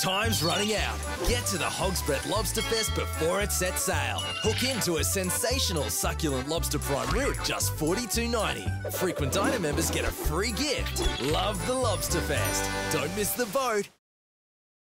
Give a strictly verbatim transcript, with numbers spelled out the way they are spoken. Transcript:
Time's running out. Get to the Hog's Breath Lobster Fest before it sets sail. Hook into a sensational succulent lobster prime rib at just forty-two ninety. Frequent diner members get a free gift. Love the Lobster Fest. Don't miss the boat.